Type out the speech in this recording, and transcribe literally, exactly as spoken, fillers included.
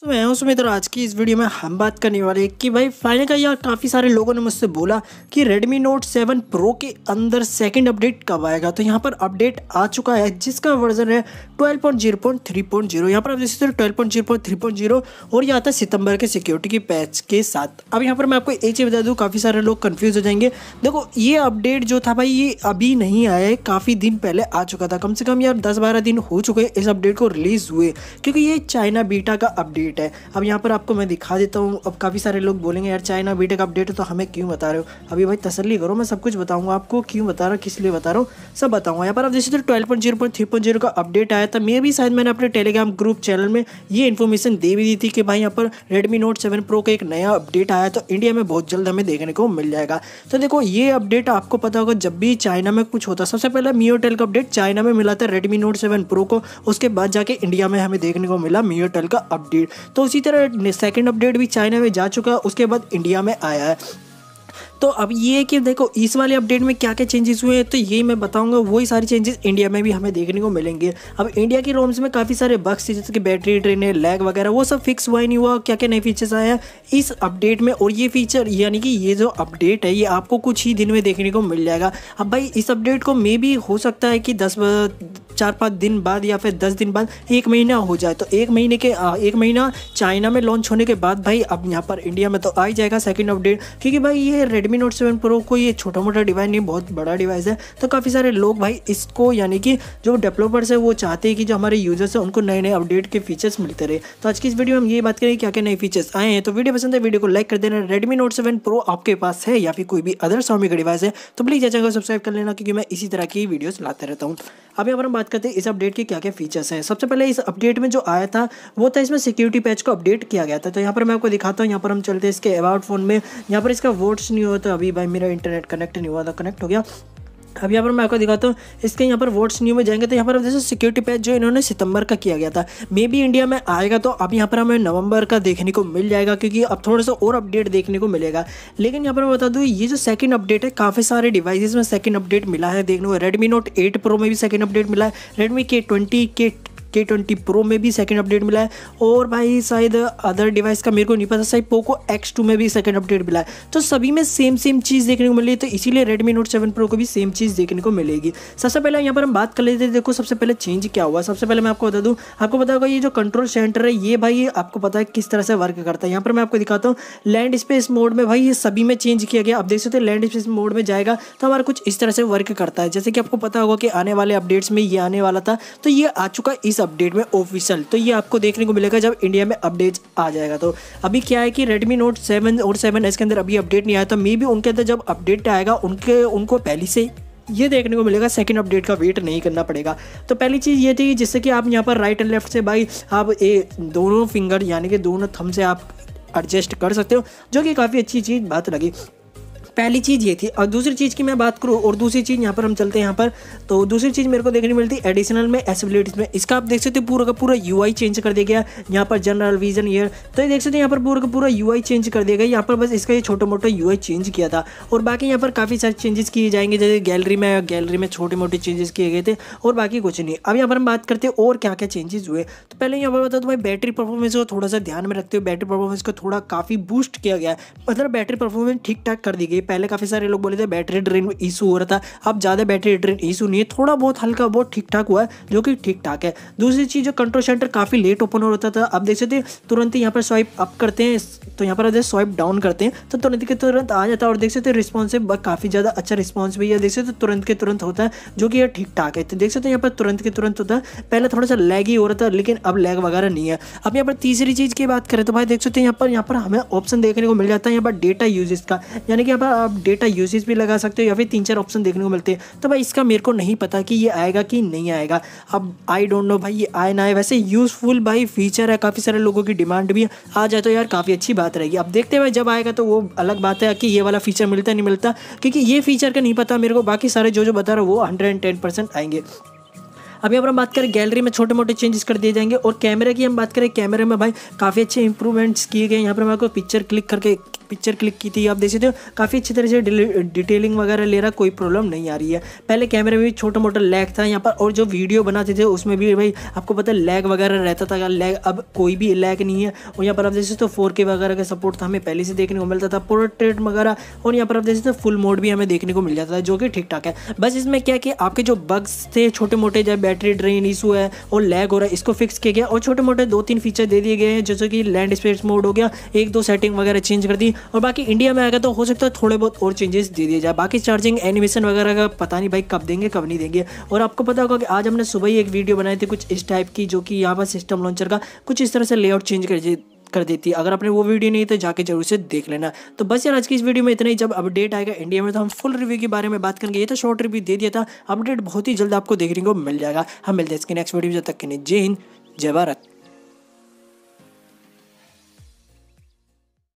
तो मैं हूं सुमित और आज की इस वीडियो में हम बात करने वाले हैं कि भाई फाइनल का यार काफ़ी सारे लोगों ने मुझसे बोला कि Redmi Note सेवन Pro के अंदर सेकंड अपडेट कब आएगा। तो यहाँ पर अपडेट आ चुका है जिसका वर्जन है twelve point zero point three point zero. यहाँ पर आप देख सकते हो twelve point zero point three point zero और ये आता है सितंबर के सिक्योरिटी की पैच के साथ। अब यहाँ पर मैं आपको एक चीज़ बता दूँ, काफ़ी सारे लोग कन्फ्यूज़ हो जाएंगे। देखो ये अपडेट जो था भाई ये अभी नहीं आया है, काफ़ी दिन पहले आ चुका था, कम से कम यार दस बारह दिन हो चुके हैं इस अपडेट को रिलीज़ हुए, क्योंकि ये चाइना बीटा का अपडेट है। अब यहाँ पर आपको मैं दिखा देता हूँ। अब काफ़ी सारे लोग बोलेंगे यार चाइना बीटा का अपडेट है तो हमें क्यों बता रहे हो। अभी भाई तसल्ली करो, मैं सब कुछ बताऊँगा आपको, क्यों बता रहा हूँ, किस लिए बता रहा हूँ, सब बताऊँगा। यहाँ पर आप जैसे तो twelve point zero point three point zero का अपडेट आया था। मैं भी शायद मैंने अपने टेलीग्राम ग्रुप चैनल में ये इन्फॉर्मेशन दे भी दी थी कि भाई यहाँ पर Redmi Note सेवन Pro का एक नया अपडेट आया तो इंडिया में बहुत जल्द हमें देखने को मिल जाएगा। तो देखो ये अपडेट आपको पता होगा, जब भी चाइना में कुछ होता है सबसे पहले MIUI का अपडेट चाइना में मिला था Redmi Note सेवन Pro को, उसके बाद जाके इंडिया में हमें देखने को मिला MIUI का अपडेट। तो उसी तरह सेकंड अपडेट भी चाइना में जा चुका है, उसके बाद इंडिया में आया है। तो अब ये है कि देखो इस वाले अपडेट में क्या क्या चेंजेस हुए हैं तो यही मैं बताऊंगा। वही सारे चेंजेस इंडिया में भी हमें देखने को मिलेंगे। अब इंडिया की रोम्स में काफ़ी सारे बग्स थे जैसे कि बैटरी ड्रेन लैग वगैरह, वो सब फिक्स हुआ ही नहीं हुआ। क्या क्या नए फीचर्स आए हैं इस अपडेट में, और ये फीचर यानी कि ये जो अपडेट है ये आपको कुछ ही दिन में देखने को मिल जाएगा। अब भाई इस अपडेट को मे भी हो सकता है कि दस चार पाँच दिन बाद या फिर दस दिन बाद एक महीना हो जाए। तो एक महीने के एक महीना चाइना में लॉन्च होने के बाद भाई अब यहाँ पर इंडिया में तो आ ही जाएगा सेकंड अपडेट, क्योंकि भाई ये Redmi Note सेवन Pro को ये छोटा मोटा डिवाइस नहीं, बहुत बड़ा डिवाइस है। तो काफ़ी सारे लोग भाई इसको यानी कि जो डेवलपर्स है वो चाहते हैं कि जो हमारे यूजर्स हैं उनको नए नए अपडेट के फीचर्स मिलते रहे। तो आज की इस वीडियो में हम ये बात करें क्या क्या नए फीचर्स आए हैं। तो वीडियो पसंद है वीडियो को लाइक कर देना। Redmi Note सेवन Pro आपके पास है या फिर कोई भी अदर Xiaomi का डिवाइस है तो प्लीज़ चैनल को सब्सक्राइब कर लेना, क्योंकि मैं इसी तरह की वीडियोज़ लाते रहता हूँ। अब यहाँ पर हम बात करते हैं इस अपडेट के क्या क्या फीचर्स हैं। सबसे पहले इस अपडेट में जो आया था वो था इसमें सिक्योरिटी पैच को अपडेट किया गया था। तो यहाँ पर मैं आपको दिखाता हूँ। यहाँ पर हम चलते हैं इसके अबाउट फ़ोन में। यहाँ पर इसका वोट्स नहीं हुआ था, अभी भाई मेरा इंटरनेट कनेक्ट नहीं हुआ था, कनेक्ट हो गया। अब यहाँ पर मैं आपको दिखाता हूँ इसके यहाँ पर वोट्स न्यू में जाएंगे। तो यहाँ पर जैसे सिक्योरिटी पैच जो इन्होंने सितंबर का किया गया था मे बी इंडिया में आएगा, तो अब यहाँ पर हमें नवंबर का देखने को मिल जाएगा, क्योंकि अब थोड़ा सा और अपडेट देखने को मिलेगा। लेकिन यहाँ पर मैं बता दूँ ये जो सेकंड अपडेट है काफ़ी सारे डिवाइसेस में सेकंड अपडेट मिला है देखने को। Redmi Note एट Pro में भी सेकंड अपडेट मिला है, Redmi K ट्वेंटी के K ट्वेंटी Pro में भी सेकंड अपडेट मिला है, और भाई शायद अदर डिवाइस का मेरे को नहीं पता, शायद Poco X टू में भी सेकंड अपडेट मिला है। तो सभी में सेम सेम चीज़ देखने को मिली है, तो इसीलिए Redmi Note सेवन Pro को भी सेम चीज़ देखने को मिलेगी। सबसे पहले यहाँ पर हम बात कर लेते हैं, देखो सबसे पहले चेंज क्या हुआ। सबसे पहले मैं आपको बता दूँ, आपको पता होगा ये जो कंट्रोल सेंटर है ये भाई आपको पता है किस तरह से वर्क करता है। यहाँ पर मैं आपको दिखाता हूँ लैंड स्पेस मोड में भाई ये सभी में चेंज किया गया। आप देख सकते हो लैंड स्पेस मोड में जाएगा तो हमारा कुछ इस तरह से वर्क करता है, जैसे कि आपको पता होगा कि आने वाले अपडेट्स में ये आने वाला था, तो ये आ चुका इस अपडेट में ऑफिशियल। तो ये आपको देखने को मिलेगा जब इंडिया में अपडेट आ जाएगा। तो अभी क्या है कि Redmi Note सेवन और सेवन एस के अंदर अभी अपडेट नहीं आया, तो मे भी उनके अंदर जब अपडेट आएगा उनके उनको पहले से ये देखने को मिलेगा, सेकंड अपडेट का वेट नहीं करना पड़ेगा। तो पहली चीज़ ये थी जिससे कि आप यहाँ पर राइट एंड लेफ्ट से भाई आप ए, दोनों फिंगर यानी कि दोनों थंब से आप एडजस्ट कर सकते हो, जो कि काफ़ी अच्छी चीज़ बात लगी। पहली चीज़ ये थी। और दूसरी चीज़ की मैं बात करूँ और दूसरी चीज़ यहाँ पर हम चलते हैं यहाँ पर, तो दूसरी चीज़ मेरे को देखने मिलती है एडिशनल में एसिबिलिटीज़ में। इसका आप देख सकते हो पूरा का पूरा यूआई चेंज कर दिया गया। यहाँ पर जनरल विजन ईयर तो ये देख सकते हो यहाँ पर पूरा का पूरा यूआई चेंज कर दिया गया। यहाँ पर बस इसका ये छोटा मोटा यूआई चेंज किया था, और बाकी यहाँ पर काफ़ी सारे चेंजेस किए जाएंगे, जैसे गैलरी में गैलरी में छोटे मोटे चेंजेस किए गए थे, और बाकी कुछ नहीं। अब यहाँ पर हम बात करते हैं और क्या क्या चेंजेस हुए। तो पहले यहाँ पर बताओ तो भाई बैटरी परफॉर्मेंस को थोड़ा सा ध्यान में रखते हुए बैटरी परफॉर्मेंस को थोड़ा काफ़ी बूस्ट किया गया, मतलब बैटरी परफॉर्मेंस ठीक ठाक कर दी गई। पहले काफ़ी सारे लोग बोले थे बैटरी ड्रेन इशू हो रहा था, अब ज़्यादा बैटरी ड्रेन इशू नहीं है, थोड़ा बहुत हल्का बहुत ठीक ठाक हुआ है, जो कि ठीक ठाक है। दूसरी चीज़ जो कंट्रोल सेंटर काफ़ी लेट ओपन हो रहा था, आप देख सकते तुरंत ही यहाँ पर स्वाइप अप करते हैं तो यहाँ पर स्वाइप डाउन करते हैं तो तुरंत के तुरंत आ जाता है, और देख सकते रिस्पॉन्सिव काफ़ी ज़्यादा अच्छा रिस्पॉन्स भी है, देख सकते तुरंत के तुरंत होता है, जो कि यह ठीक ठाक है। तो देख सकते यहाँ पर तुरंत के तुरंत होता है, पहले थोड़ा सा लैग ही हो रहा था लेकिन अब लैग वगैरह नहीं है। अब यहाँ पर तीसरी चीज़ की बात करें तो भाई देख सकते यहाँ पर यहाँ पर हमें ऑप्शन देखने को मिल जाता है यहाँ पर डेटा यूजेस का, यानी कि आप डेटा यूजेस भी लगा सकते हो या फिर तीन चार ऑप्शन देखने को मिलते हैं। तो भाई इसका मेरे को नहीं पता कि ये आएगा कि नहीं आएगा, अब आई डोंट नो भाई ये आए ना आए। वैसे यूज़फुल भाई फीचर है, काफ़ी सारे लोगों की डिमांड भी है, आ जाए तो यार काफ़ी अच्छी बात रहेगी। अब देखते हैं भाई जब आएगा तो वो अलग बात है कि ये वाला फीचर मिलता नहीं मिलता, क्योंकि ये फीचर का नहीं पता मेरे को, बाकी सारे जो जो बता रहे वो हंड्रेड एंड टेन परसेंट आएंगे। अभी हम बात करें गैलरी में छोटे मोटे चेंजेस कर दिए जाएंगे, और कैमरे की हम बात करें कैमरे में भाई काफ़ी अच्छे इंप्रूवमेंट्स किए गए। यहाँ पर मैं आपको पिक्चर क्लिक करके पिक्चर क्लिक की थी, आप देख सकते हो काफ़ी अच्छी तरह से डिटेलिंग वगैरह ले रहा, कोई प्रॉब्लम नहीं आ रही है। पहले कैमरे में भी छोटा मोटा लैग था यहाँ पर, और जो वीडियो बनाते थे उसमें भी भाई आपको पता है लैग वगैरह रहता था, लैग अब कोई भी लैग नहीं है। और यहाँ पर आप देख सकते हो फोर के वगैरह का सपोर्ट था, हमें पहले से देखने को मिलता था, पोर्ट्रेट वगैरह, और यहाँ पर आप देख सकते हो फुल मोड भी हमें देखने को मिल जाता है, जो कि ठीक ठाक है। बस इसमें क्या कि आपके जो बग्स थे छोटे मोटे, जब बैटरी ड्रेन इशू है और लैग हो रहा है, इसको फिक्स किया गया, और छोटे मोटे दो तीन फीचर दे दिए गए हैं, जैसे कि लैंड स्पेस मोड हो गया, एक दो सेटिंग वगैरह चेंज कर दी, और बाकी इंडिया में आएगा तो हो सकता है थोड़े बहुत और चेंजेस दे दिए जाए। बाकी चार्जिंग एनिमेशन वगैरह का पता नहीं भाई कब देंगे कब नहीं देंगे। और आपको पता होगा कि आज हमने सुबह ही एक वीडियो बनाई थी कुछ इस टाइप की, जो कि यहाँ पर सिस्टम लॉन्चर का कुछ इस तरह से लेआउट चेंज कर दिए कर देती है। अगर आपने वो वीडियो नहीं तो जाके जरूर से देख लेना। तो बस यार आज की इस वीडियो में इतना ही। जब अपडेट आएगा इंडिया में तो हम फुल रिव्यू के बारे में बात करेंगे। ये तो शॉर्ट रिव्यू दे दिया था, अपडेट बहुत ही जल्द आपको देखने को मिल जाएगा। हम मिलते हैं इसके नेक्स्ट वीडियो में, जब तक के लिए जय हिंद जय भारत।